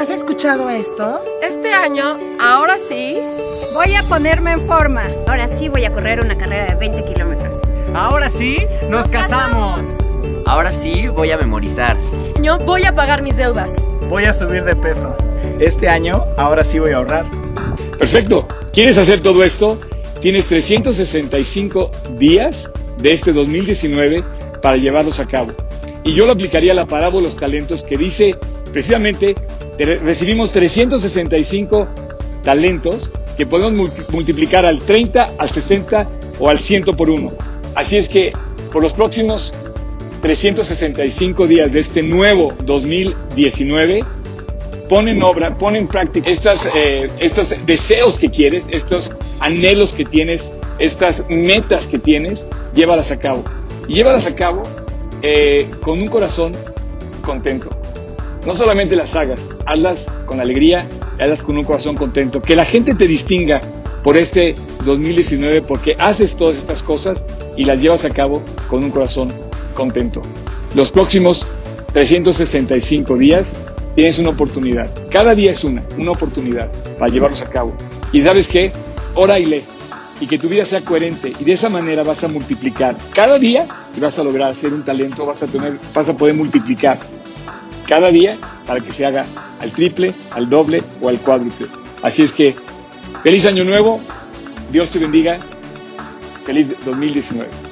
¿Has escuchado esto? Este año, ahora sí, voy a ponerme en forma. Ahora sí voy a correr una carrera de 20 kilómetros. Ahora sí, ¡nos casamos! Ahora sí, voy a memorizar. Este año voy a pagar mis deudas. Voy a subir de peso. Este año, ahora sí voy a ahorrar. Perfecto. ¿Quieres hacer todo esto? Tienes 365 días de este 2019 para llevarlos a cabo. Y yo lo aplicaría a la parábola de los talentos que dice, precisamente, recibimos 365 talentos que podemos multiplicar al 30, al 60 o al 100 por uno. Así es que por los próximos 365 días de este nuevo 2019, pon en obra, pon en práctica estos deseos que quieres, estos anhelos que tienes, estas metas que tienes, llévalas a cabo. Y llévalas a cabo con un corazón contento. No solamente las hagas, hazlas con alegría, hazlas con un corazón contento. Que la gente te distinga por este 2019 porque haces todas estas cosas y las llevas a cabo con un corazón contento. Los próximos 365 días tienes una oportunidad. Cada día es una oportunidad para llevarlos a cabo. Y ¿sabes qué? Ora y lee. Y que tu vida sea coherente. Y de esa manera vas a multiplicar cada día y vas a lograr ser un talento. Vas a poder multiplicar cada día para que se haga al triple, al doble o al cuádruple. Así es que, feliz año nuevo. Dios te bendiga. Feliz 2019.